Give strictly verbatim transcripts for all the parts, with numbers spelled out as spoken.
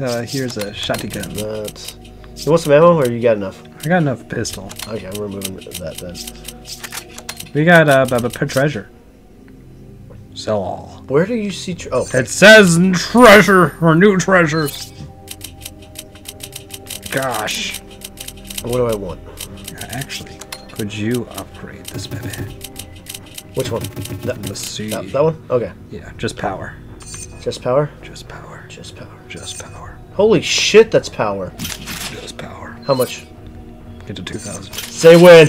Uh, here's a shotgun. Nuts. You want some ammo, or you got enough? I got enough pistol. Okay, we're moving that then. We got uh, a, a treasure. Sell all. Where do you see? Tre oh, it says treasure or new treasures. Gosh. What do I want? Actually, could you upgrade this baby? Which one? That, Let's see. That, that one? Okay. Yeah, just power. Just power? Just power. Just power. Just power. Holy shit, that's power. Just power. How much? Get to two thousand. Say when.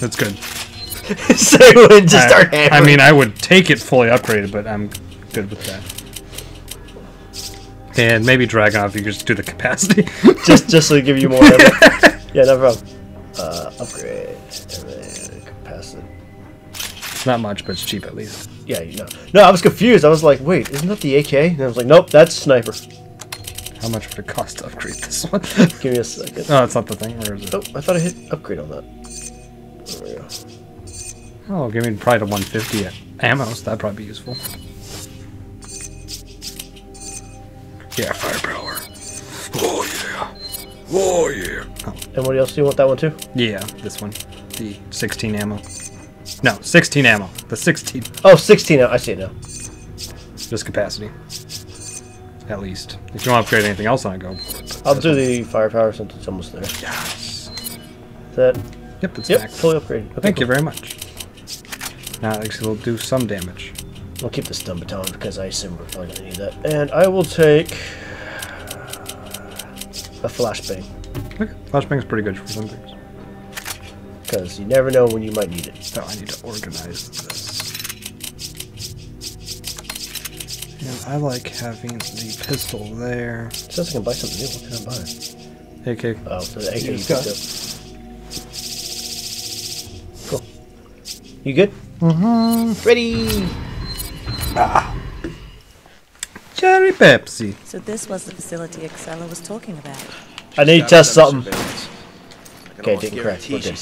That's good. Say when to I, start hammering. I mean, I would take it fully upgraded, but I'm good with that. And maybe Dragon, if you could just do the capacity. just just so they give you more. Yeah, no problem. Uh, upgrade. And then capacity. It's not much, but it's cheap at least. Yeah, you know. No, I was confused. I was like, wait, isn't that the A K? And I was like, nope, that's sniper. How much would it cost to upgrade this one? Give me a second. Oh, it's not the thing. Where is it? Oh, I thought I hit upgrade on that. There we go. Oh, give me probably the one fifty at ammo, so that'd probably be useful. Yeah, firepower. Oh, yeah. Oh, yeah. Oh. And what else do you want? That one, too? Yeah, this one. The sixteen ammo. No, sixteen ammo. The sixteen. Oh, sixteen ammo. I see it now. Just capacity. At least. If you want to upgrade anything else, I'll go. I'll do the firepower since it's almost there. Yes. Is that? Yep, it's yep, back. Fully upgraded. Okay, Thank cool. you very much. Now, actually, we'll do some damage. We'll keep the stun baton because I assume we're probably going to need that. And I will take a flashbang. Okay, flashbang's pretty good for some things. Because you never know when you might need it. So I need to organize this. And I like having the pistol there. It says I can buy something new. What can I buy? A K. Oh, so the A K you got it. Cool. You good? Mm-hmm. Ready! Ah. Cherry Pepsi. So this was the facility Excella was talking about. I need to test something. Okay, didn't correct. Okay.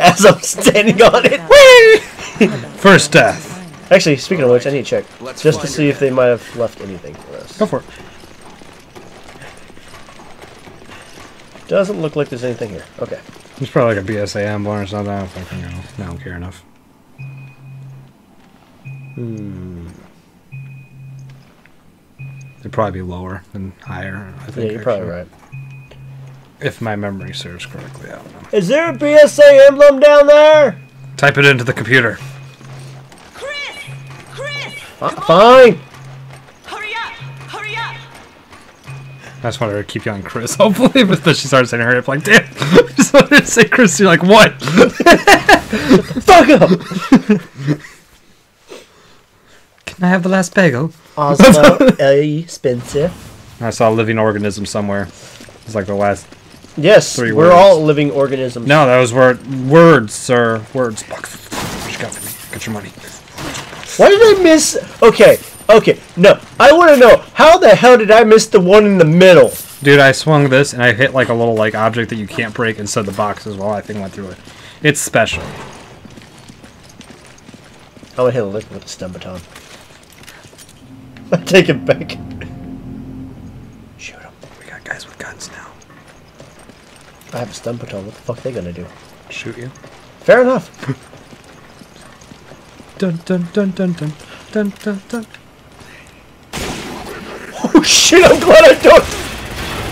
As I'm standing on it. First death. Actually, speaking of which, I need to check. Just to see if they might have left anything for us. Go for it. Doesn't look like there's anything here. Okay. It's probably like a B S A A one or something. I don't fucking know. I don't care enough. Hmm. It'd probably be lower than higher, I think. Yeah, you're probably right. If my memory serves correctly, I don't know. Is there a B S A emblem down there? Type it into the computer. Chris! Chris! Uh, fine! Hurry up! Hurry up! I just wanted to keep you on Chris, hopefully, but then she started saying hurry up, like, damn! I just wanted to say Chris, you're like, what? Fuck up! Can I have the last bagel? Oswald A. Spencer. I saw a living organism somewhere. It's like the last... Yes, three we're words. all living organisms. No, that was word words, sir. Words. Fuck. What you got for me? Get your money. Why did I miss? Okay, okay. No, I want to know how the hell did I miss the one in the middle? Dude, I swung this and I hit like a little like object that you can't break inside the box as well. I think went through it. It's special. I would hit a lick with a stun baton. I take it back. Shoot him. We got guys with guns now. I have a stun baton. What the fuck are they gonna do? Shoot you. Fair enough. Dun dun dun dun dun dun dun dun. Oh shit! I'm glad I don't.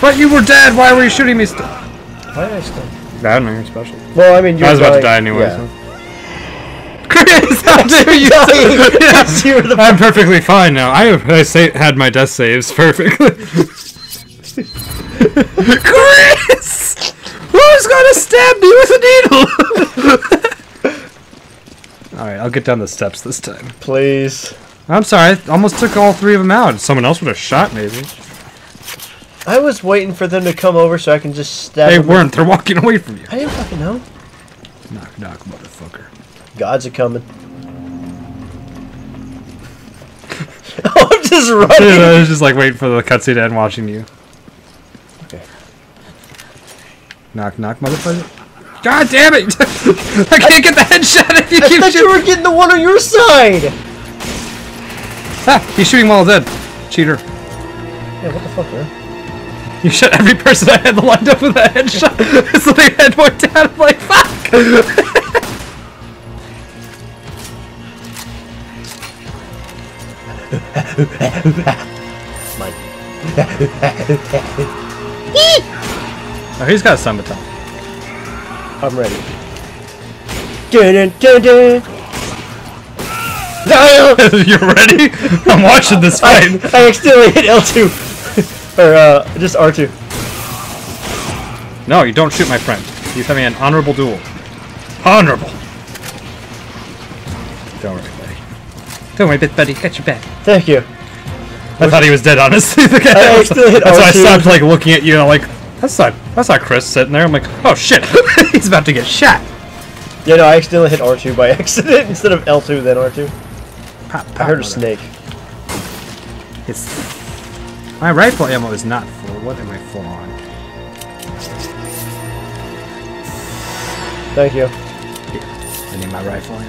But you were dead. Why were you shooting me still? Why did I stun? I don't know. You're special. Well, I mean, you. I was about dying. to die anyway. Yeah. So. Chris, how dare you? Yes, you were the I'm perfectly fine now. I have, I say, had my death saves perfectly. Chris. Who's gonna stab me with a needle? Alright, I'll get down the steps this time. Please. I'm sorry, I almost took all three of them out. Someone else would have shot, maybe. I was waiting for them to come over so I can just stab them. They weren't, they're walking away from you. I didn't fucking know. Knock, knock, motherfucker. Gods are coming. Oh, I'm just running. Dude, I was just like waiting for the cutscene to end watching you. Knock, knock, motherfucker. God damn it! I can't I, get the headshot if you I keep shooting! I thought you were getting the one on your side! Ha! Ah, he's shooting while dead. Cheater. Yeah, what the fuck, man? You shot every person I had lined up with a headshot. So they had more down. I'm like, fuck! Oh, he's got a scimitar. I'm ready. Dun, dun, dun, dun. You're ready? I'm watching this fight. I, I accidentally hit L two. Or, uh, just R two. No, you don't shoot my friend. You're having an honorable duel. Honorable! Don't worry, buddy. Don't worry, bit buddy. Got your back. Thank you. I thought he was dead, honestly. The guy I was, that's why I stopped, like, looking at you and I'm like, that's not, that's not Chris sitting there. I'm like, oh shit, he's about to get shot. Yeah, no, I accidentally hit R two by accident instead of L two, then R two. Pop, pop, I heard a snake. It's... My rifle ammo is not full. What am I full on? Thank you. Here, I need my rifle ammo.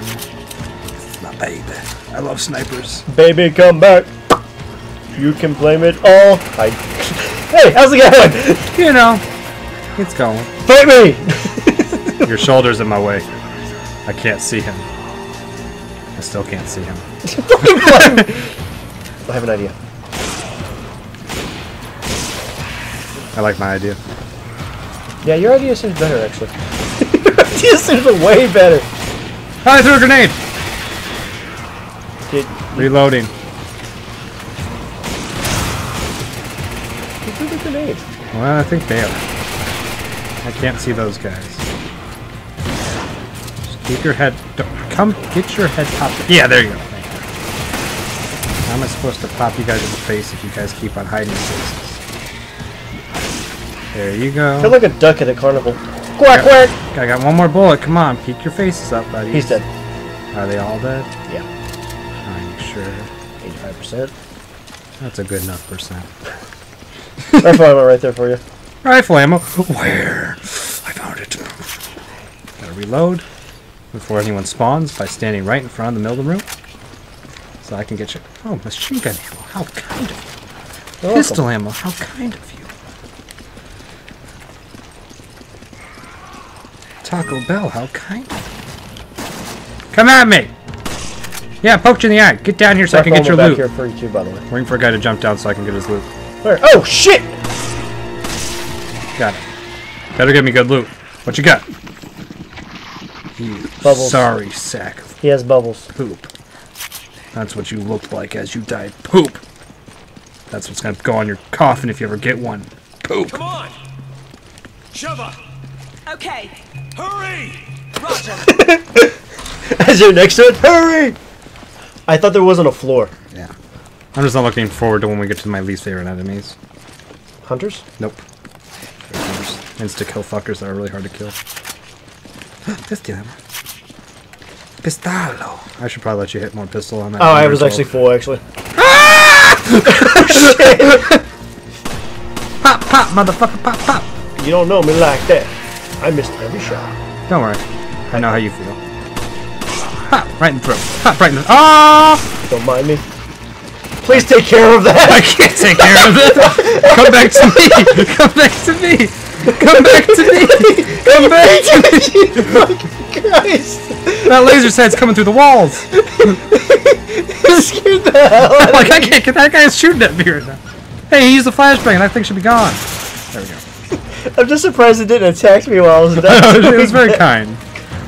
My baby. I love snipers. Baby, come back. You can blame it all. I... Hey, how's it going? You know, it's going. Fight me! Your shoulder's in my way. I can't see him. I still can't see him. I have an idea. I like my idea. Yeah, your idea seems better, actually. Your idea seems way better. I threw a grenade! Did Reloading. You threw the grenade. Well, I think they are. I can't see those guys. Just keep your head... Come get your head popped. Yeah, there you go. Thank you. How am I supposed to pop you guys in the face if you guys keep on hiding faces? There you go. I feel like a duck at a carnival. Quack, quack! I, I got one more bullet. Come on, peek your faces up, buddy. He's dead. Are they all dead? Yeah. I'm sure. eighty-five percent. That's a good enough percent. Rifle ammo right there for you. Rifle ammo? Where? I found it. Gotta reload. Before anyone spawns by standing right in front of the middle of the room. So I can get you. Oh, machine gun ammo. How kind of you. You're Pistol welcome. ammo. How kind of you. Taco Bell. How kind of you. Come at me! Yeah, poked you in the eye. Get down here so Taco I can get your back loot. Here for you too, by the way. Waiting for a guy to jump down so I can get his loot. Where? Oh, shit! Got it. Better give me good loot. What you got? You bubbles. Sorry, sack. He has bubbles. Poop. That's what you look like as you die. Poop. That's what's gonna go on your coffin if you ever get one. Poop. Come on, Sheva. Okay. Hurry, Roger. As you're next to it, hurry. I thought there wasn't a floor. Yeah. I'm just not looking forward to when we get to my least favorite enemies. Hunters? Nope. Insta kill fuckers that are really hard to kill. Pistol. Pistolo. I should probably let you hit more pistol on that. Oh, I was actually full, actually. Ah! Pop, pop, motherfucker, pop, pop. You don't know me like that. I missed every shot. Don't worry. I know how you feel. Pop, right in the throat. Pop, right in the throat. Oh! Don't mind me. Please take care of that. I can't take care of it. Come back to me. Come back to me. Come back to me! Come back to me! Fucking Christ! That laser sight's coming through the walls! It scared the hell out of me! Like, I can't get that guy's shooting at me right now. Hey, he used a flashbang and I think should be gone. There we go. I'm just surprised it didn't attack me while I was dying. It was very kind.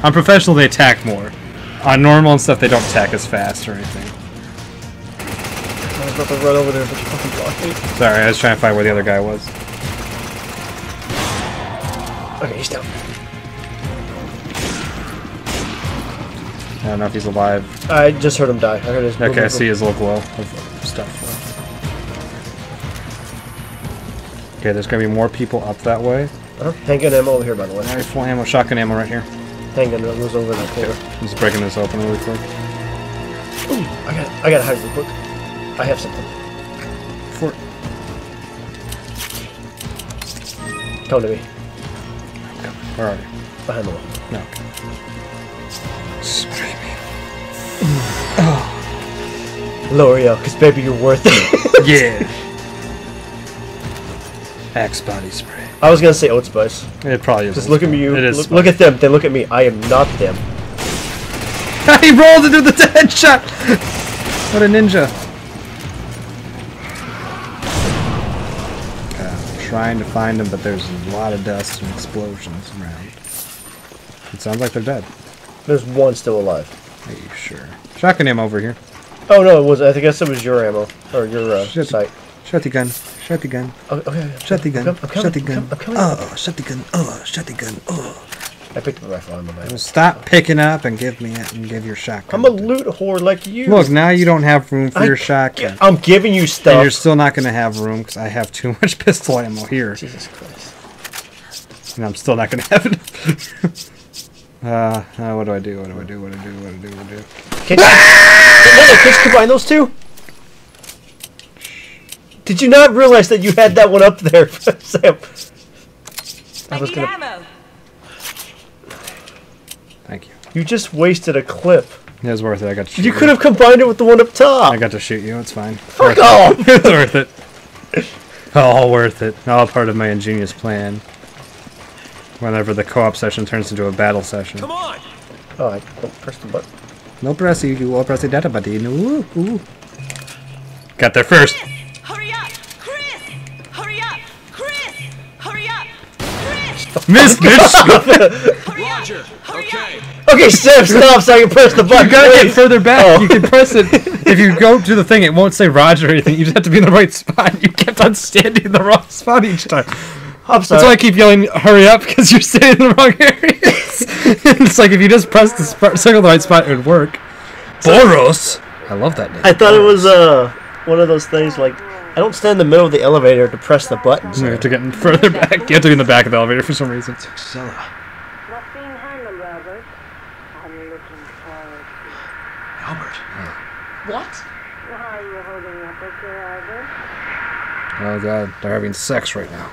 On professional, they attack more. On normal and stuff, they don't attack as fast or anything. I was about to run over there, but you fucking blocked me. Sorry, I was trying to find where the other guy was. Okay, he's down. I don't know if he's alive. I just heard him die. I heard his. Okay, I see his little glow of stuff. Okay, there's gonna be more people up that way. Uh-huh. Handgun ammo over here, by the way. Alright, full ammo, shotgun ammo right here. Handgun ammo was over that corner. Okay. I'm just breaking this open really quick. Ooh, I got, I gotta hide real quick. I have something. For. Come to me. Where are you? Behind the wall. No. Spray me. Oh. L'Oreal, because baby, you're worth it. Yeah. Axe body spray. I was gonna say Oat Spice. It probably is. Just look at me. You, it look, look at them. They look at me. I am not them. He rolled into the dead shot. What a ninja! Uh, I'm trying to find them, but there's a lot of dust and explosions around. It sounds like they're dead. There's one still alive. Are you sure? Shotgun ammo over here. Oh no, it was. I guess it was your ammo or your uh, shut sight. Shut the gun. Shut the gun. Oh, okay. Shut the gun. Shut the gun. Oh, shut the gun. Oh, shut the gun. Oh. I picked the rifle on my back. Stop picking up and give me it and give your shotgun. I'm a loot whore like you. Look, now you don't have room for I, your shotgun. I'm giving you stuff. And you're still not going to have room because I have too much pistol ammo here. Jesus Christ. And I'm still not going to have enough. uh, uh, what do I do? What do I do? What do I do? What do I do? What do I do? Can ah! you combine those two? Did you not realize that you had that one up there, Sam? I was going to... Thank you. You just wasted a clip. It was worth it. I got to shoot you. You could have combined it with the one up top. I got to shoot you. It's fine. Fuck off! It's worth it. All worth it. All part of my ingenious plan. Whenever the co-op session turns into a battle session. Come on! Oh, I pressed the button. No press you. You all press the data button. Ooh, ooh. Got there first. Chris, hurry up! Chris! Hurry up! Chris! Hurry up! Chris! Miss, bitch! Roger. Okay. Okay, Sam, stop so I can press the button. You gotta get further back. Oh. You can press it. If you go to the thing, it won't say Roger or anything. You just have to be in the right spot. You kept on standing in the wrong spot each time. I'm sorry. That's why I keep yelling, hurry up, because you're standing in the wrong area. It's like if you just press the circle the right spot, it would work. So, Boros. I love that name. I thought Boros. It was uh, one of those things like, I don't stand in the middle of the elevator to press the button. So. You have to get further back. You have to be in the back of the elevator for some reason. What? Why are you holding up a girl? Oh god, they're having sex right now.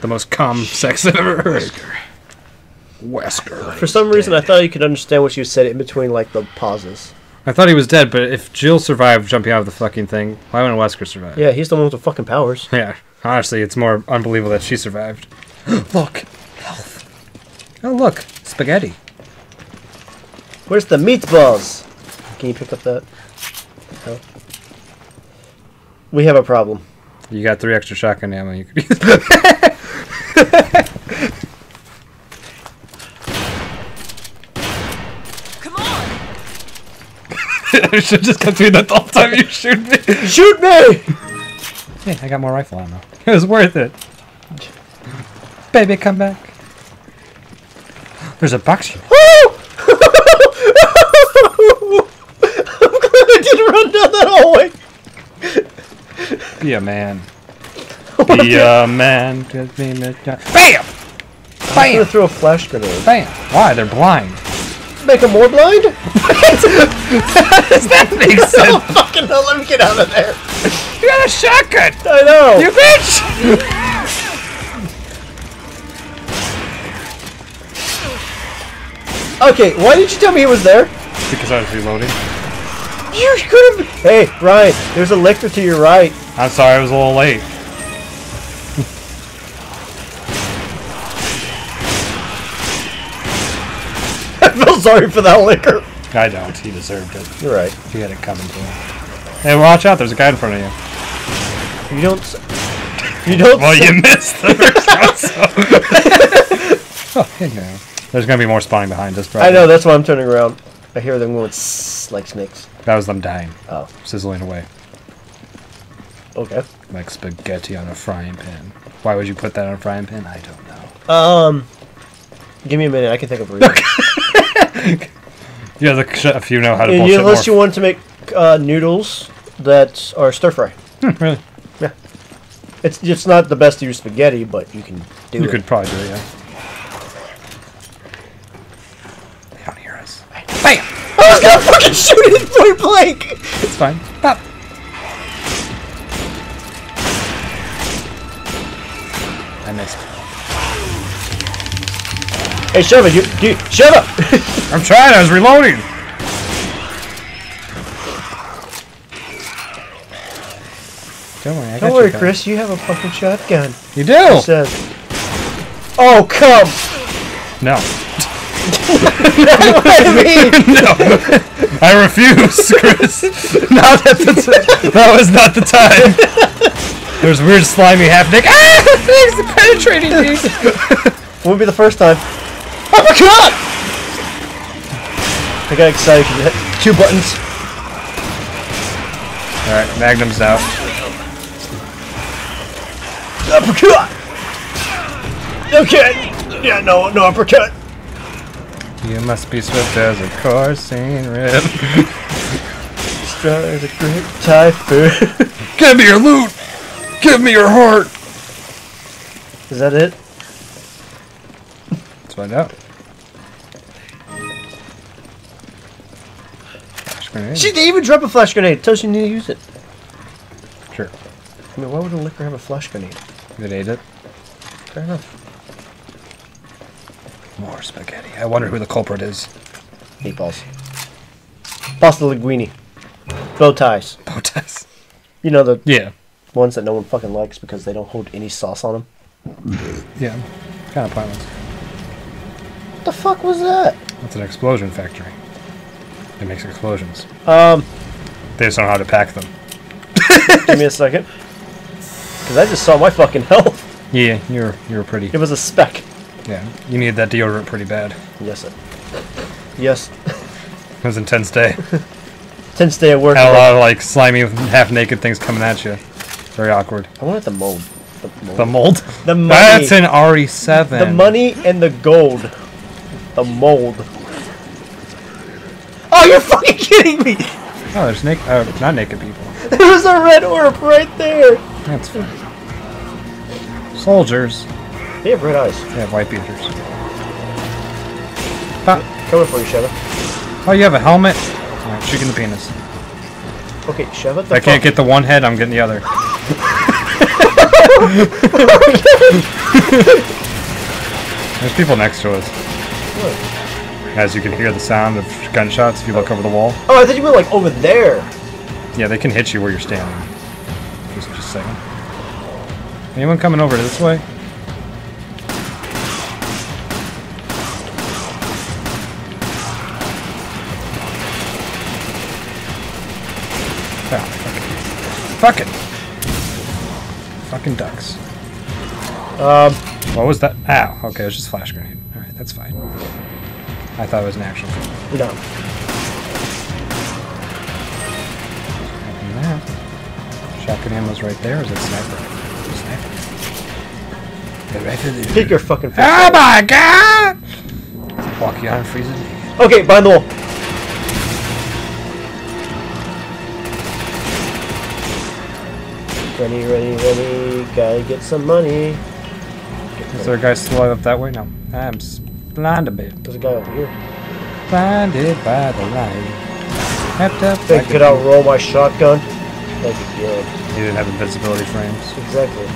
The most calm sex I've ever heard. Wesker. Wesker. For some reason, I thought you could understand what you said in between, like, the pauses. I thought he was dead, but if Jill survived jumping out of the fucking thing, why wouldn't Wesker survive? Yeah, he's the one with the fucking powers. Yeah. Honestly, it's more unbelievable that she survived. Look! Health. Oh, look. Spaghetti. Where's the meatballs? Can you pick up that? Oh. We have a problem. You got three extra shotgun ammo. You could use. Come on! I should just come through that the whole time you shoot me. Shoot me! Hey, I got more rifle ammo. It was worth it. Baby, come back. There's a box here. Run down that hallway. Be a man. Be a man. Bam! Bam! Gonna throw a flash grenade. Bam! Why? They're blind. Make them more blind? How does that make sense? Oh, fucking hell, let me get out of there. You got a shotgun. I know. You bitch. Okay, why did you tell me he was there? Because I was reloading. You could've... Hey, Ryan, there's a lictor to your right. I'm sorry, I was a little late. I feel sorry for that licker. I don't. He deserved it. You're right. He had it coming to him. Hey, watch out. There's a guy in front of you. You don't... You don't... Well, you missed the first one, so... Oh, anyway. There's going to be more spawning behind us, probably. I know. That's why I'm turning around. I hear them going sss, like snakes. That was them dying. Oh. Sizzling away. Okay. Like spaghetti on a frying pan. Why would you put that on a frying pan? I don't know. Um, give me a minute. I can think of a reason. Yeah, the, if you know how to bullshit more. Unless you want to make uh, noodles that are stir-fry. Hmm, really? Yeah. It's, it's not the best to use spaghetti, but you can do you it. You could probably do it, yeah. Bam! I was gonna fucking shoot it point blank! It's fine. Pop! I missed. Hey, Sheva, you, you shut up! I'm trying, I was reloading! Don't worry, I got Don't worry, Chris. You have a fucking shotgun. You do. It says, "Oh, come." No. That's what I mean. No. I refuse, Chris. Now that that was not the time. There's weird slimy half-dick. Ah! It's penetrating me. Won't be the first time. Oh my god! I got excited. Two buttons. All right, Magnum's out. Uppercut. Okay. Yeah, no, no uppercut. You must be swift as a car scene rip. Strong as a great typhoon. Give me your loot. Give me your heart. Is that it? Let's find out. Flash grenade. She didn't even drop a flash grenade. It tells you need to use it. Sure. I mean, why would a liquor have a flash grenade? It ate it. Fair enough. More spaghetti. I wonder who the culprit is. Meatballs. Pasta linguine. Bow ties. Bow ties. You know the yeah ones that no one fucking likes because they don't hold any sauce on them. Yeah. Kind of pointless. What the fuck was that? That's an explosion factory. It makes explosions. Um, they just don't know how to pack them. Give me a second, because I just saw my fucking health. Yeah, you're you're pretty. It was a speck. Yeah, you needed that deodorant pretty bad. Yes, it. Yes. It was an intense day. Intense day at work. Had a lot of like slimy, half-naked things coming at you. Very awkward. I wanted the mold. The mold. The, mold? The money. That's an R E seven. The money and the gold. The mold. Oh, you're fucking kidding me! Oh, there's naked, uh, not naked people. There was a red orb right there! That's fine. Soldiers. They have red eyes. They have white beaters. Ah. Coming for you, Sheva. Oh, you have a helmet? Right, shoot in the penis. Okay, Sheva, the I can't get the one head, I'm getting the other. There's people next to us. As you can hear the sound of gunshots if you look over the wall. Oh, I thought you were like over there. Yeah, they can hit you where you're standing. Just, just a second. Anyone coming over this way? Oh, fuck it. Fucking ducks. Um. What was that? Ow. Okay, it was just a flash grenade. All right, that's fine. I thought it was an action. No. Shotgun ammo's right there. Or is it sniper? Sniper. Right there. Take your fucking. Face oh my god! Walk you on freezing. Okay, behind the wall. Ready, ready, ready. Gotta get some money. Get is there a guy slowing up that way? No. I'm. Blind a bit. There's a guy over here. Blinded by the light. Think could outroll my shotgun? Like, yeah. You didn't have invincibility frames. Exactly.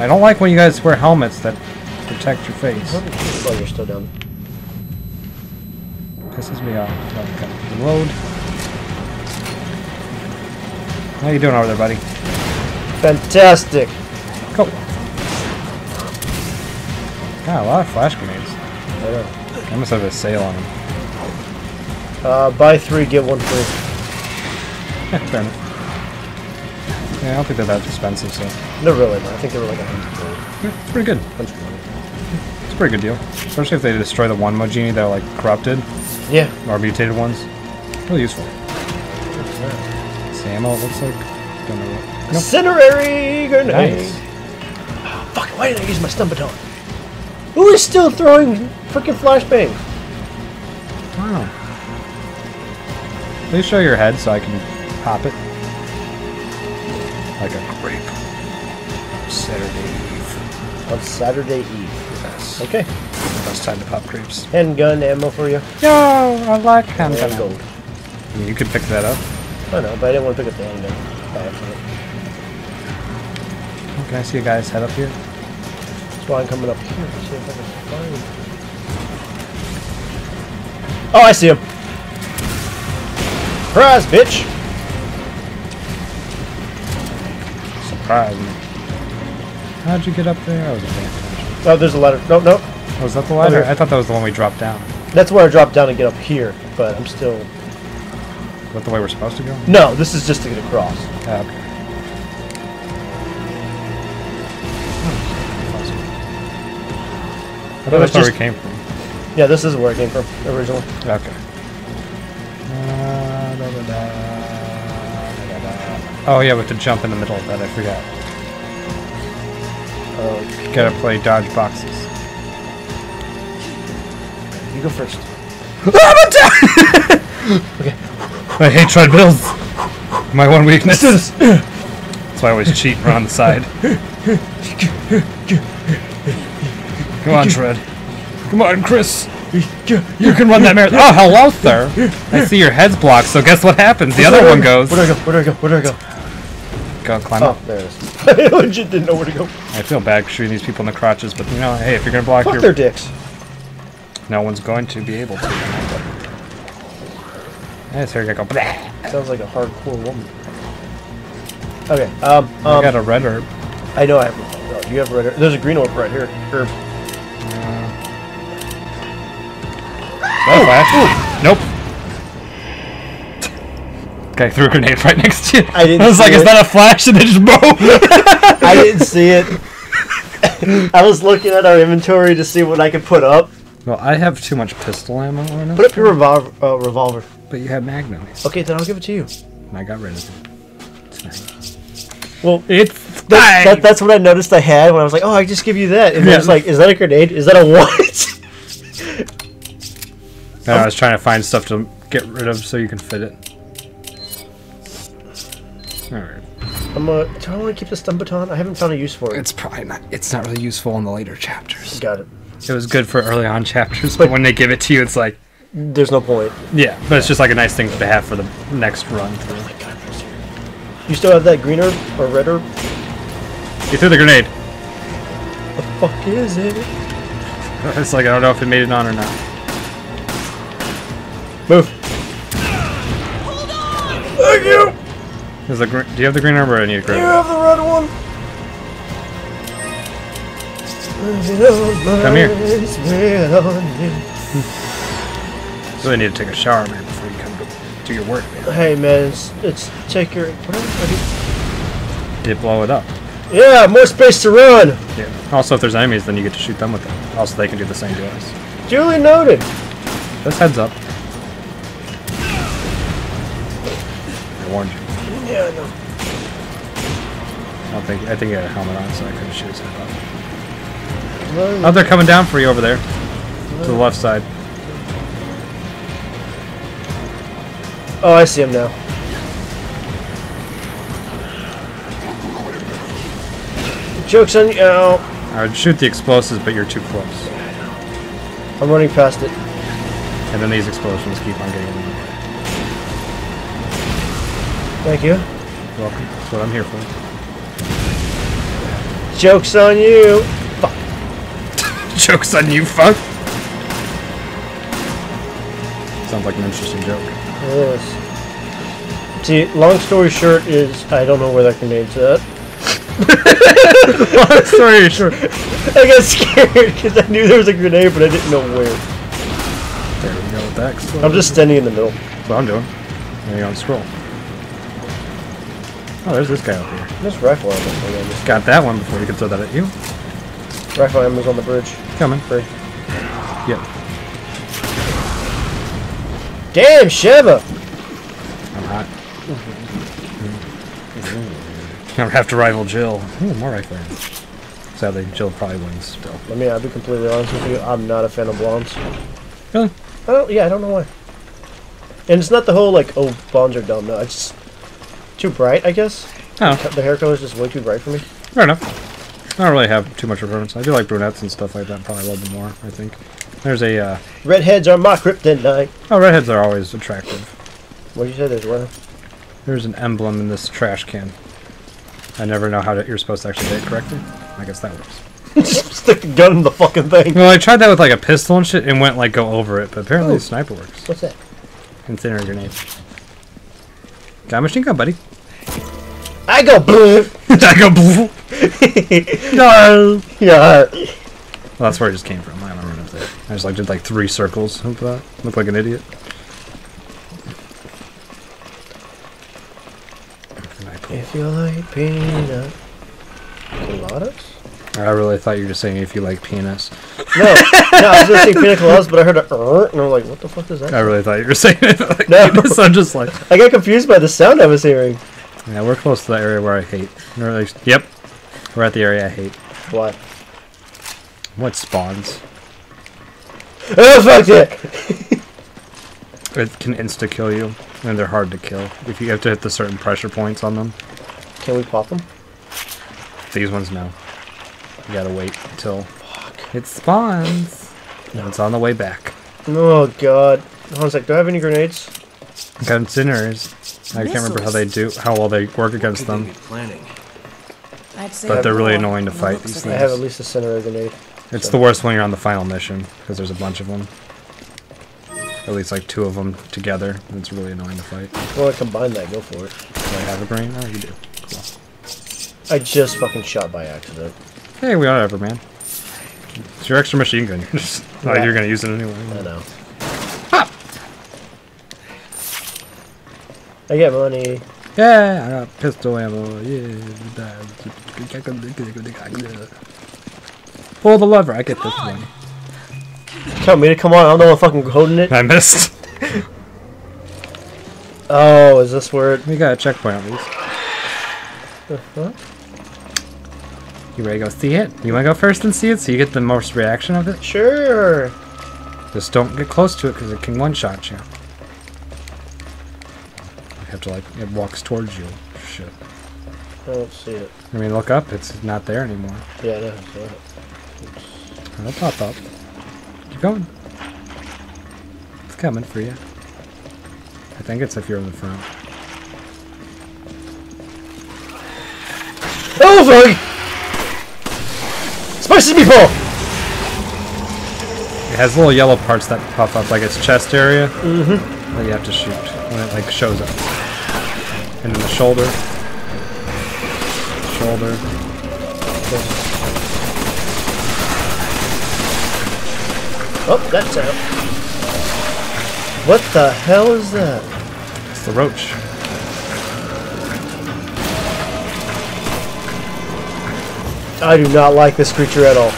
I don't like when you guys wear helmets that protect your face. Oh, you're still down. Pisses me off. Okay. Reload. How you doing over there, buddy? Fantastic. Cool. Yeah, a lot of flash grenades. I, I must have a sale on them. Uh, buy three, get one free. Fair enough. Yeah, I don't think they're that expensive, so. No, really, but I think they were like a hundred. Yeah, it's pretty good. It's a pretty good deal. Especially if they destroy the one Mojini that are like corrupted. Yeah. Or mutated ones. Really useful. Samo, it looks like. Don't know what. Nope. Cinerary grenade! Nice. Oh, fuck, why did I use my stun baton? Who is still throwing frickin' flashbangs? Wow. Please show your head so I can pop it. Like a grape. Saturday Eve. On Saturday Eve. Yes. Okay. Best time to pop grapes. Handgun ammo for you. Yo, I like handgun. Gold. I mean, you could pick that up. I know, but I didn't want to pick up the handgun. Oh, can I see a guy's head up here? Coming up here to see if I can find. Oh, I see him! Surprise, bitch! surprised me. How'd you get up there? I was paying attention. Oh, there's a ladder. Nope, nope. Oh, was that the ladder? I thought that was the one we dropped down. That's where I dropped down to get up here, but I'm still... Is that the way we're supposed to go? No, this is just to get across. Oh, okay. I thought that's where just... we came from. Yeah, this is where it came from, originally. Okay. Uh, da, da, da. Oh yeah, we have to jump in the middle of that, I forgot. Oh, okay. Gotta play dodge boxes. You go first. Okay. I hate treadmills! My one weakness. Let's do this. That's why I always cheat around the side. Come on, Tread. Come on, Chris! You can run that marathon. Oh, hello, sir. I see your head's blocked, so guess what happens? The other one goes. Where do I go? Where do I go? Where do I go? Go, climb up. Oh, there it is. I legit didn't know where to go. I feel bad shooting these people in the crotches, but you know, hey, if you're going to block your... Fuck their dicks. No one's going to be able to. I just heard you go, bleh. Sounds like a hardcore woman. Okay, um... um I got a red herb. I know I have... You have a red herb. There's a green herb right here. Herb. Oh, flash. Nope. Guy threw a grenade right next to you. I didn't I was see like, it. Is that a flash? And then just boom. I didn't see it. I was looking at our inventory to see what I could put up. Well, I have too much pistol ammo right now. Put up your revolver. Uh, revolver. But you have magnums. Okay, then I'll give it to you. And I got rid of it tonight. Well, it's that, that, that's what I noticed I had when I was like, oh, I just give you that. And yeah. I was like, is that a grenade? Is that a what? No, I was trying to find stuff to get rid of so you can fit it. Alright. I'm uh, do I want to keep the stun baton? I haven't found a use for it. It's probably not. It's not really useful in the later chapters. Got it. It was good for early on chapters, but, but when they give it to you, it's like... There's no point. Yeah, but yeah. It's just like a nice thing to have for the next run. Through. Oh my god, you still have that green herb or red herb? You threw the grenade. The fuck is it? It's like, I don't know if it made it on or not. Move. Hold on. Thank you. Is the green, do you have the green herb or I need a green? You have the red one. Come here. You really need to take a shower, man, before you come to do your work, man. Hey, man, it's, it's take your. What did it blow it up? Yeah, more space to run. Yeah. Also, if there's enemies, then you get to shoot them with them. Also, they can do the same to us. Duly noted. This heads up. Warned you. Yeah, I know. I don't think I think he had a helmet on, so I couldn't shoot his head off. Oh, they're coming down for you over there. To the left side. Oh, I see him now. Joke's on you. Oh. I would shoot the explosives, but you're too close. I'm running past it. And then these explosions keep on getting in the way. Thank you. Welcome. That's what I'm here for. Joke's on you. Fuck. Joke's on you, fuck. Sounds like an interesting joke. It is. See, long story short is, I don't know where that grenade's at. Long story short. I got scared because I knew there was a grenade, but I didn't know where. There we go with that explosion. I'm just standing in the middle. That's what I'm doing. And you're on scroll. Oh, there's this guy over here. There's rifle ammo. Just got that one before we could throw that at you. Rifle ammo's on the bridge. Coming. Bridge. Yep. Damn, Sheva! I'm hot. Mm-hmm. I would have to rival Jill. Ooh, more rifle ammo. Sadly, Jill probably wins still. I mean, I'll be completely honest with you. I'm not a fan of blondes. Really? I don't, yeah, I don't know why. And it's not the whole, like, oh, blondes are dumb. No, I just... Too bright, I guess. Oh. The hair color is just way too bright for me. Fair enough. I don't really have too much preference. I do like brunettes and stuff like that. Probably love them more. I think. There's a. Uh... Redheads are my kryptonite. Oh, redheads are always attractive. What did you say? There's what? There's an emblem in this trash can. I never know how to, you're supposed to actually date correctly. I guess that works. Just stick a gun in the fucking thing. Well, I tried that with like a pistol and shit, and went like go over it, but apparently the sniper works. What's that? Incendiary grenade. Got a machine gun, buddy. I go blue. Like a no, yeah. Well, that's where I just came from. I don't remember that. I just like did like three circles. Look that. Look like an idiot. If you like peanut coladas? I really thought you were just saying if you like penis. No, no, I was gonna say pina coladas, but I heard a uh, and I'm like, what the fuck is that? I really thought you were saying it. Like, no, penis. I'm just like, I got confused by the sound I was hearing. Yeah, we're close to the area where I hate. Really, yep, we're at the area I hate. What? What spawns? Oh fuck it! It can insta kill you, and they're hard to kill if you have to hit the certain pressure points on them. Can we pop them? These ones no. You gotta wait until fuck. It spawns. No. And it's on the way back. Oh god! I was like, do I have any grenades? Gunsinners. I can't remember how they do, how well they work against them. But they're really annoying to fight. These things. I have at least a center grenade. It's the worst when you're on the final mission because there's a bunch of them. At least like two of them together, and it's really annoying to fight. Well, I combine that. Go for it. Do I have a green? Oh, you do. Cool. I just fucking shot by accident. Hey, we are ever, man. It's your extra machine gun. You're just yeah. Like, you're gonna use it anyway. I know. I get money. Yeah, I got pistol ammo. Yeah. Pull the lever. I get come this on. One. Tell me to come on. I'm the one fucking holding it. I missed. Oh, is this where it... We got a checkpoint at least. Uh-huh. You ready to go see it? You want to go first and see it so you get the most reaction of it? Sure. Just don't get close to it because it can one-shot you. Have to like it walks towards you. Shit. I don't see it. I mean, look up. It's not there anymore. Yeah, I know. Right. It'll pop up. Keep going. It's coming for you. I think it's if you're in the front. Oh fuck! Spicy meatball. It has little yellow parts that pop up, like its chest area. Mm-hmm. That you have to shoot when it like shows up. And then the shoulder. Shoulder. Oh, that's out. What the hell is that? It's the roach. I do not like this creature at all.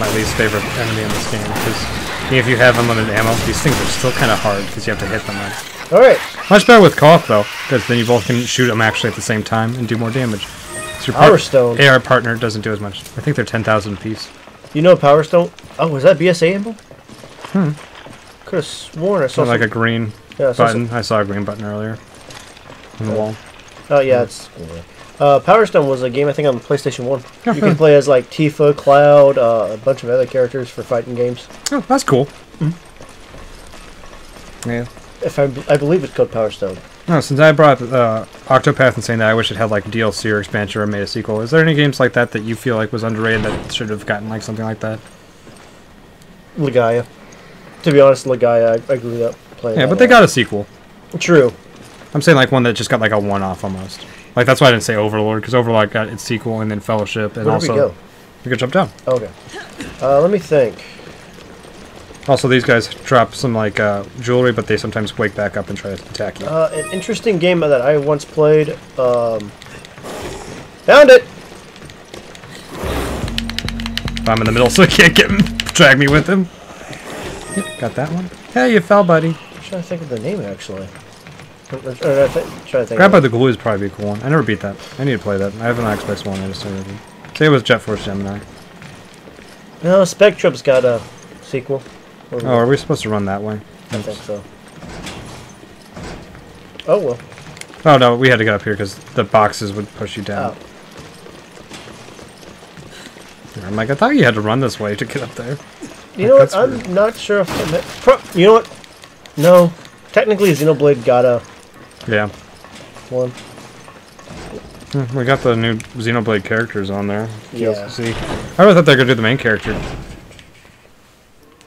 My least favorite enemy in this game, because if you have unlimited ammo, these things are still kind of hard because you have to hit them. Right. All right. Much better with co-op though, because then you both can shoot them actually at the same time and do more damage. Your Power Stone. A R partner doesn't do as much. I think they're ten thousand apiece. You know Power Stone? Oh, was that B S A A ammo? Hmm. Could have sworn I saw like a green yeah, I button. Some... I saw a green button earlier on the oh. wall. Oh yeah, it's. Yeah. Uh, Power Stone was a game I think on PlayStation one. Uh-huh. You can play as like Tifa, Cloud, uh, a bunch of other characters for fighting games. Oh, that's cool. Mm-hmm. Yeah. If I, I believe it's called Power Stone. No, since I brought up uh, Octopath and saying that I wish it had like D L C or expansion or made a sequel, is there any games like that that you feel like was underrated that should have gotten like something like that? Legaia. To be honest, Legaia, I, I grew up playing. Yeah, but they got a sequel. True. I'm saying like one that just got like a one-off almost. Like that's why I didn't say Overlord, because Overlord got its sequel and then Fellowship, and where also we go? You could jump down. Okay, uh, let me think. Also, these guys drop some like uh, jewelry, but they sometimes wake back up and try to attack you. Uh, an interesting game that I once played. Um, found it. I'm in the middle, so I can't get him. Drag me with him. Yep, got that one. Hey, you fell, buddy. I'm trying to think of the name actually. Or, or, or, try to think Grab by the Glue is probably a cool one. I never beat that. I need to play that. I have an Xbox one. I just started. Say it was Jet Force Gemini. No, Spectrum's got a sequel. Or oh, are we supposed to run that way? I Oops. think so. Oh, well. Oh, no, we had to get up here because the boxes would push you down. Oh. I'm like, I thought you had to run this way to get up there. You like, know what? I'm weird. not sure if I met... You know what? No. Technically, Xenoblade got a... Yeah. One. We got the new Xenoblade characters on there. Yeah. See, I really thought they were gonna do the main character.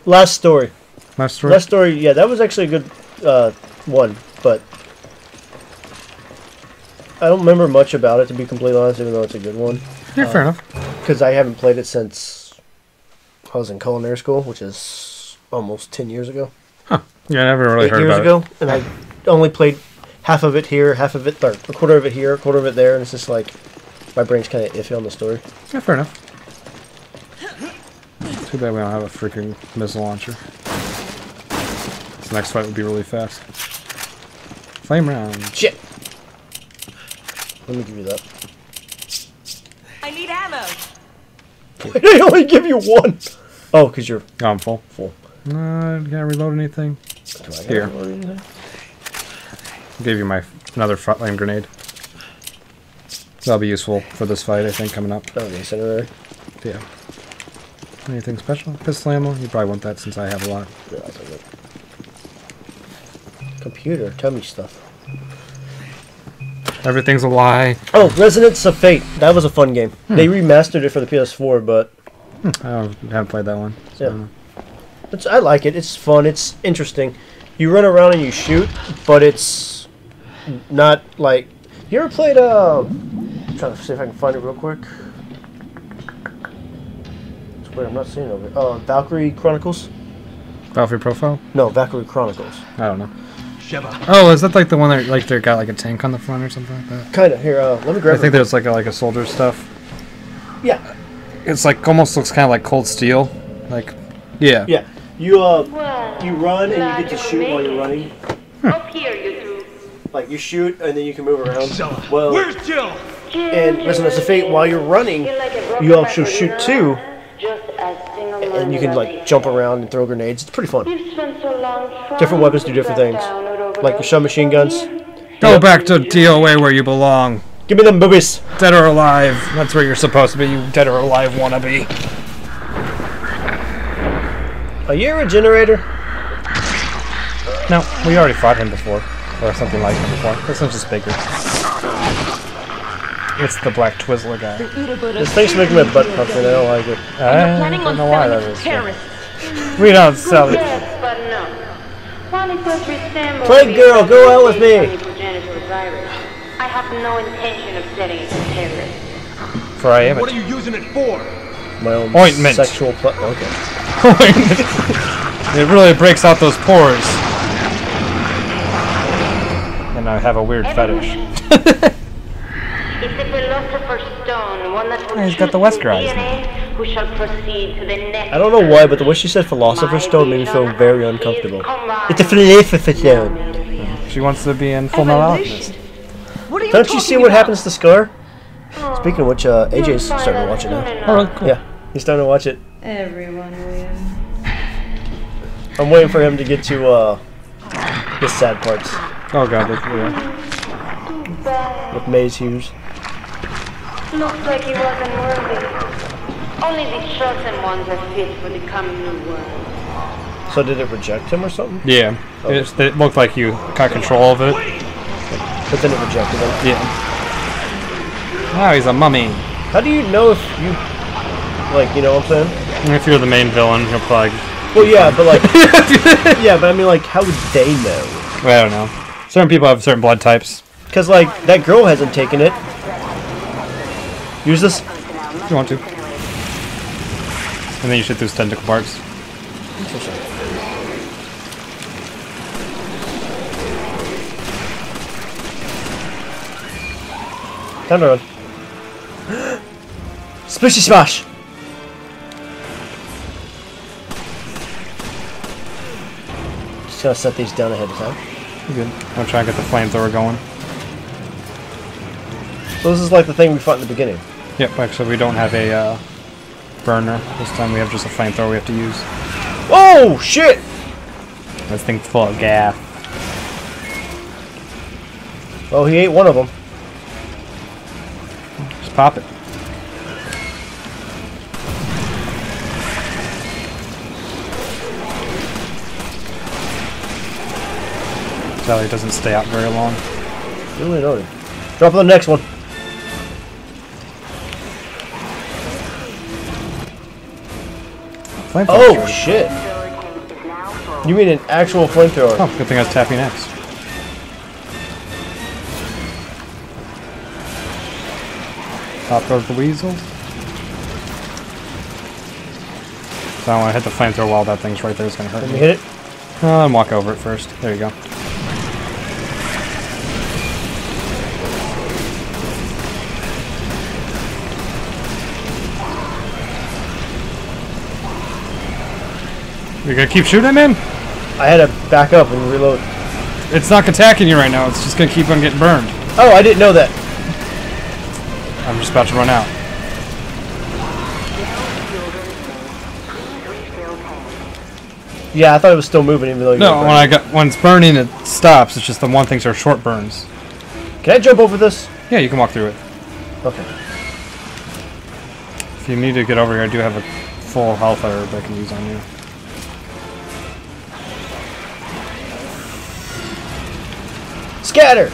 Last story. Last story. Last story. Yeah, that was actually a good uh, one, but I don't remember much about it, to be completely honest, even though it's a good one. Yeah, uh, fair enough. Because I haven't played it since I was in culinary school, which is almost ten years ago. Huh. Yeah, I never really Eight heard about ago, it. years ago, and I only played half of it here, half of it, or a quarter of it here, a quarter of it there, and it's just like, my brain's kind of iffy on the story. Yeah, fair enough. Too bad we don't have a freaking missile launcher. The next fight would be really fast. Flame round. Shit! Let me give you that. I need ammo. I only give you one. Oh, cause you're. Oh, I'm full. Full. No, uh, gotta reload anything. Do I Here. Reload anything? I'll give you my another flame grenade. That'll be useful for this fight, I think, coming up. Oh, the incinerator. Yeah. Anything special? Pistol ammo? You probably want that since I have a lot. Yeah, I'll take it. Computer, tell me stuff. Everything's a lie. Oh, Resonance of Fate. That was a fun game. Hmm. They remastered it for the P S four, but... Hmm. I haven't played that one. So. Yeah. It's, I like it. It's fun. It's interesting. You run around and you shoot, but it's not like... You ever played... Uh... I'm trying to see if I can find it real quick. It's weird. I'm not seeing it over here. Uh, Valkyrie Chronicles? Valkyrie Profile? No, Valkyrie Chronicles. I don't know. Oh, is that like the one that like they got like a tank on the front or something like that? Kind of. Here, uh, let me grab. I think there's like a, like a soldier stuff. Yeah. It's like almost looks kind of like Cold Steel, like. Yeah. Yeah. You uh, well, you run and you get to shoot while you're running. Hmm. Up here, you do. Like you shoot and then you can move around. So, well, where's Jill? And Resonance of Fate, while you're running, you also shoot too. And you can like jump around and throw grenades. It's pretty fun. Different weapons do different things. Like the submachine guns. Go yep. back to D O A where you belong. Give me them boobies. Dead or alive. That's where you're supposed to be, you dead or alive wannabe. Are you a regenerator? No, we already fought him before. Or something like him before. This one's just bigger. It's the black Twizzler guy. This thing's making my butt puffy. I don't like it. I don't know why that is. We don't sell it. Plague girl, go out with me. I have no intention of setting it to terrorists. For I am. What are you using it for? My own ointment. Sexual pl- okay. Ointment. It really breaks out those pores. And I have a weird fetish. It's the philosopher's stone, one that will he's got the Wesker eyes. D N A, who shall proceed to the next I don't know why, but the way she said philosopher's stone made me feel very uncomfortable. It's a philosopher's stone. Yeah. She wants to be in Full Metal Alchemist. Don't you see what about? happens to Scar? Oh, speaking of which, uh, A J's starting to watch it now. Oh, really cool. Yeah, he's starting to watch it. Everyone will. I'm waiting for him to get to uh, the sad parts. Oh god, that's weird. With Maze Hughes. Looks like he wasn't worthy. Only the chosen ones are fit for the coming new world. So did it reject him or something? Yeah. Oh. It, it looked like you got control of it. But then it rejected him. Yeah. Now he's a mummy. How do you know if you... Like, you know what I'm saying? If you're the main villain, he'll probably... Well, yeah, but like... yeah, but I mean, like, how would they know? Well, I don't know. Certain people have certain blood types. Because, like, that girl hasn't taken it. Use this if you want to. And then you shoot those tentacle parts. Turn around. Splishy smash! Just gotta set these down ahead of time. You're good. I'm trying to get the flamethrower going. So this is like the thing we fought in the beginning. Yep, actually we don't have a uh, burner this time. We have just a flamethrower we have to use. Oh shit! This thing's full of gas. Well, he ate one of them. Just pop it. Sally doesn't stay out very long. Really don't. Drop on the next one. Oh shit! You mean an actual flamethrower? Oh, good thing I was tapping X. Top goes the weasel. So I want to hit the flamethrower while that thing's right there. It's going to hurt me. Hit it. Uh, and walk over it first. There you go. You're going to keep shooting, man? I had to back up and reload. It's not attacking you right now. It's just going to keep on getting burned. Oh, I didn't know that. I'm just about to run out. Yeah, I thought it was still moving, even though you no. When I got when it's burning, it stops. It's just the one things are short burns. Can I jump over this? Yeah, you can walk through it. Okay. If you need to get over here, I do have a full health herb I can use on you. Scatter.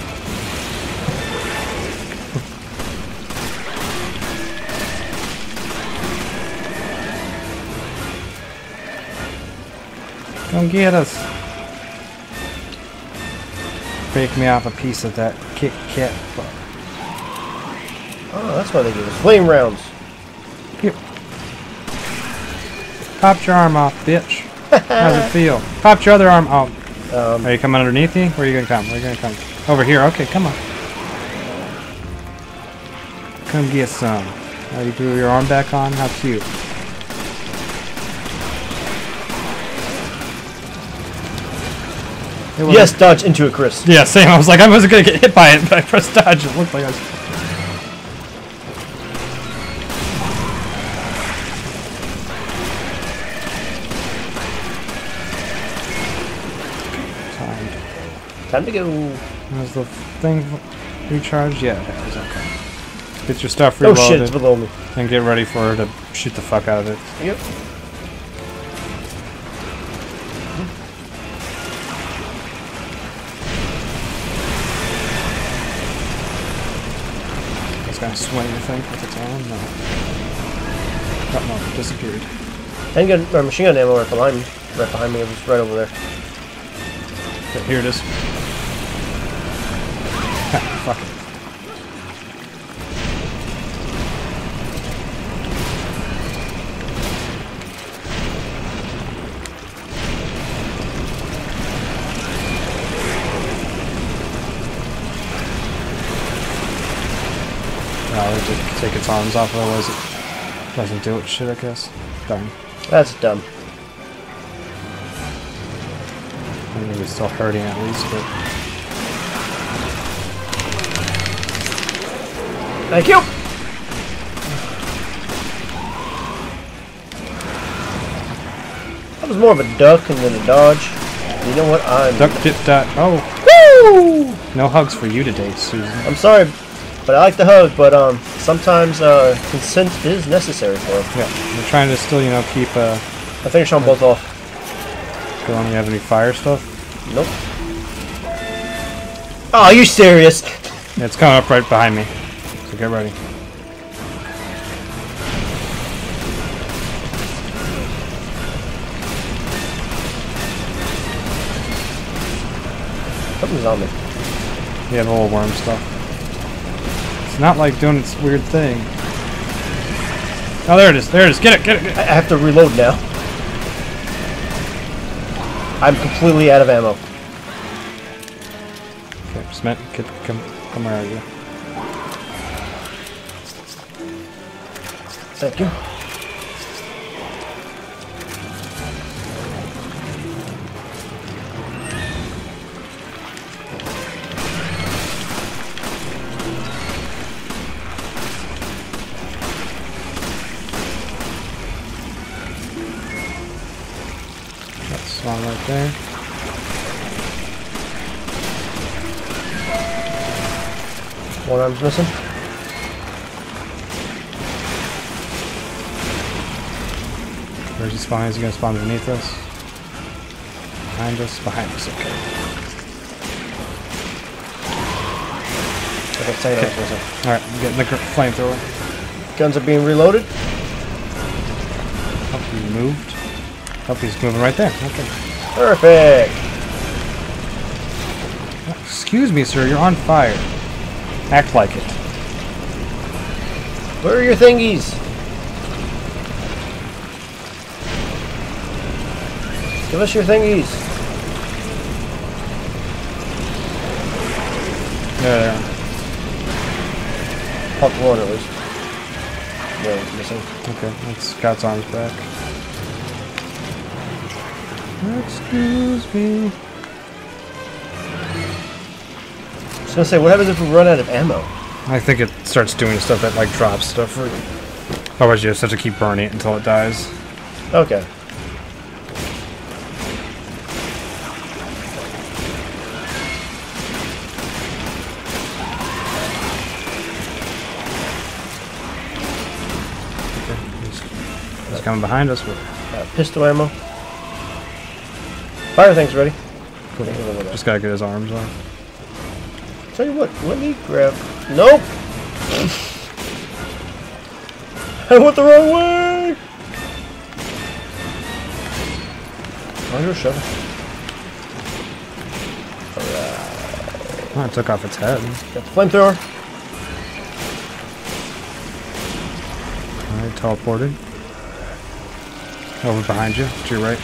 Come get us. Break me off a piece of that Kit Kat bar. Oh, that's why they give us flame rounds. Yep. Pop your arm off, bitch. How does it feel? Pop your other arm off. Um, are you coming underneath me? Where are you going to come? Where are you going to come? Over here. Okay, come on. Come get some. Oh, you threw your arm back on? How cute. Yes, dodge into it, Chris. Yeah, same. I was like, I wasn't going to get hit by it, but I pressed dodge. It looked like I was... Time. Time to go. Was the thing recharged? Yeah, it was okay. Get your stuff reloaded. Oh shit, it's below me. And get ready for her to shoot the fuck out of it. Yep. Gonna swing the thing with its arm? No. That one disappeared. Handgun or machine gun ammo right behind me. Right behind me, it was right over there. Okay, here it is. Ha, fuck it. Take its arms off, otherwise it doesn't do it shit, I guess. Darn. That's dumb. I mean, it's still hurting at least, but... Thank you! That was more of a duck and then a dodge. You know what? I'm... Duck, dip, dot. Oh. Woo! No hugs for you today, Susan. I'm sorry. But I like the hug, but um, sometimes uh, consent is necessary for it. Yeah, we're trying to still, you know, keep... Uh, I finished on uh, both off. Do you have any fire stuff? Nope. Oh, are you serious? Yeah, it's coming up right behind me, so get ready. Something's on me. Yeah, the little worm stuff. Not like doing its weird thing. Oh, there it is. There it is. Get it. Get it. Get it. I have to reload now. I'm completely out of ammo. Okay, Smith, get, come, come where are you? Thank you. Right there. One arm's missing. Where's he spawning? Is he gonna spawn beneath us? Behind us? Behind us, okay. Okay, take it out. Alright, I'm getting the flamethrower. Guns are being reloaded. Hope he moved. Hope he's moving right there. Okay. Perfect! Excuse me, sir, you're on fire. Act like it. Where are your thingies? Give us your thingies. There they are. Hot water was... yeah, missing. Okay, that's Scout's arms back. Excuse me. I was gonna say, what happens if we run out of ammo? I think it starts doing stuff that, like, drops stuff for you. Otherwise you just have to keep burning it until it dies. Okay. He's coming behind us with uh, pistol ammo. Fire thing's ready. Cool. Just gotta get his arms on. Tell you what, let me grab... Nope! I went the wrong way! Oh, you're shut up. Alright. Oh, it took off its head. Got the flamethrower. I teleported. Over behind you, to your right.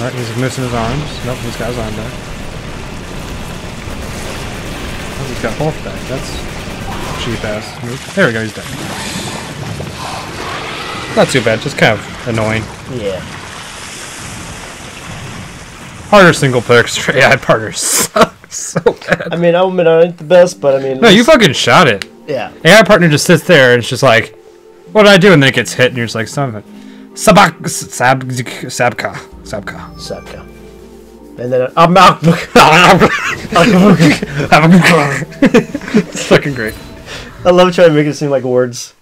Alright, he's missing his arms. Nope, he's got his arm back. Oh, he's got both back. That's cheap ass move. There we go, he's dead. Not too bad, just kind of annoying. Yeah. Harder single player, because A I partner sucks so bad. I mean, I'll admit I ain't the best, but I mean... No, you fucking shot it. Yeah. A I partner just sits there and it's just like, what did I do? And then it gets hit and you're just like, son of a... Sabak, sab, sabka, sabka, sabka, and then I'm out. It's fucking great. I love trying to make it seem like words.